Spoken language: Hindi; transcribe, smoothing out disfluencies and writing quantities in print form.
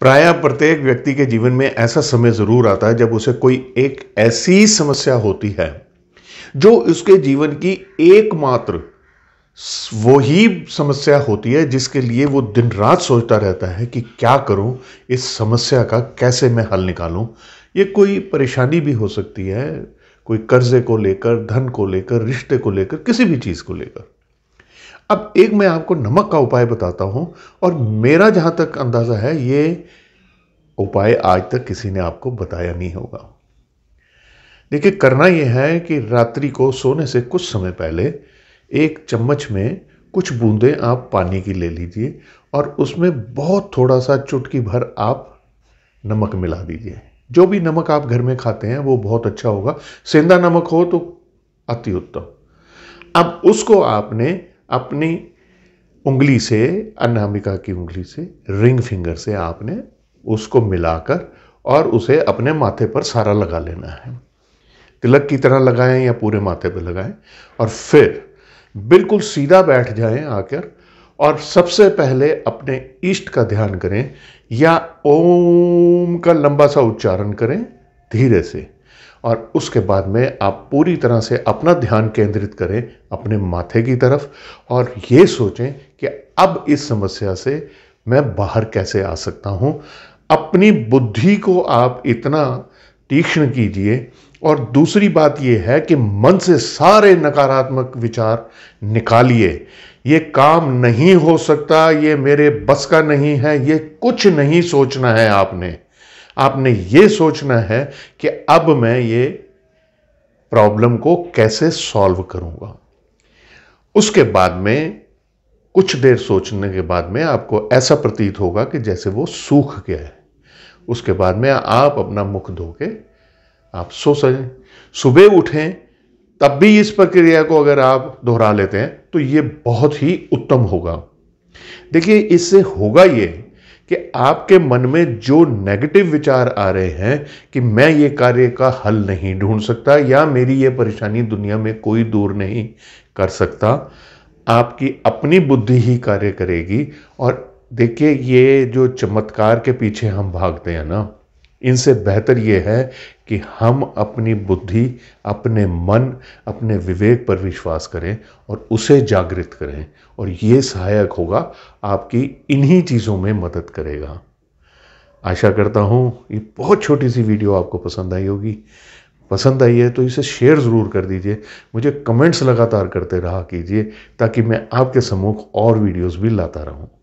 प्रायः प्रत्येक व्यक्ति के जीवन में ऐसा समय ज़रूर आता है जब उसे कोई एक ऐसी समस्या होती है जो उसके जीवन की एकमात्र वही समस्या होती है जिसके लिए वो दिन रात सोचता रहता है कि क्या करूं, इस समस्या का कैसे मैं हल निकालूं। ये कोई परेशानी भी हो सकती है, कोई कर्जे को लेकर, धन को लेकर, रिश्ते को लेकर, किसी भी चीज़ को लेकर। अब एक मैं आपको नमक का उपाय बताता हूं, और मेरा जहां तक अंदाज़ा है ये उपाय आज तक किसी ने आपको बताया नहीं होगा। देखिए, करना यह है कि रात्रि को सोने से कुछ समय पहले एक चम्मच में कुछ बूंदें आप पानी की ले लीजिए और उसमें बहुत थोड़ा सा चुटकी भर आप नमक मिला दीजिए। जो भी नमक आप घर में खाते हैं वो बहुत अच्छा होगा, सेंधा नमक हो तो अति उत्तम। अब उसको आपने अपनी उंगली से, अनामिका की उंगली से, रिंग फिंगर से आपने उसको मिलाकर और उसे अपने माथे पर सारा लगा लेना है। तिलक की तरह लगाएं या पूरे माथे पर लगाएं, और फिर बिल्कुल सीधा बैठ जाएं आकर, और सबसे पहले अपने इष्ट का ध्यान करें या ओम का लंबा सा उच्चारण करें धीरे से, और उसके बाद में आप पूरी तरह से अपना ध्यान केंद्रित करें अपने माथे की तरफ और ये सोचें कि अब इस समस्या से मैं बाहर कैसे आ सकता हूं। अपनी बुद्धि को आप इतना तीक्ष्ण कीजिए। और दूसरी बात यह है कि मन से सारे नकारात्मक विचार निकालिए। ये काम नहीं हो सकता, ये मेरे बस का नहीं है, ये कुछ नहीं सोचना है। आपने ये सोचना है कि अब मैं ये प्रॉब्लम को कैसे सॉल्व करूंगा। उसके बाद में कुछ देर सोचने के बाद में आपको ऐसा प्रतीत होगा कि जैसे वो सूख गया है। उसके बाद में आप अपना मुख धो के आप सो सकें। सुबह उठें, तब भी इस प्रक्रिया को अगर आप दोहरा लेते हैं तो ये बहुत ही उत्तम होगा। देखिए, इससे होगा ये कि आपके मन में जो नेगेटिव विचार आ रहे हैं कि मैं ये कार्य का हल नहीं ढूंढ सकता या मेरी ये परेशानी दुनिया में कोई दूर नहीं कर सकता, आपकी अपनी बुद्धि ही कार्य करेगी। और देखिए, ये जो चमत्कार के पीछे हम भागते हैं ना, इनसे बेहतर ये है कि हम अपनी बुद्धि, अपने मन, अपने विवेक पर विश्वास करें और उसे जागृत करें, और ये सहायक होगा, आपकी इन्हीं चीज़ों में मदद करेगा। आशा करता हूँ ये बहुत छोटी सी वीडियो आपको पसंद आई होगी। पसंद आई है तो इसे शेयर ज़रूर कर दीजिए। मुझे कमेंट्स लगातार करते रहा कीजिए ताकि मैं आपके सम्मुख और वीडियोज़ भी लाता रहूँ।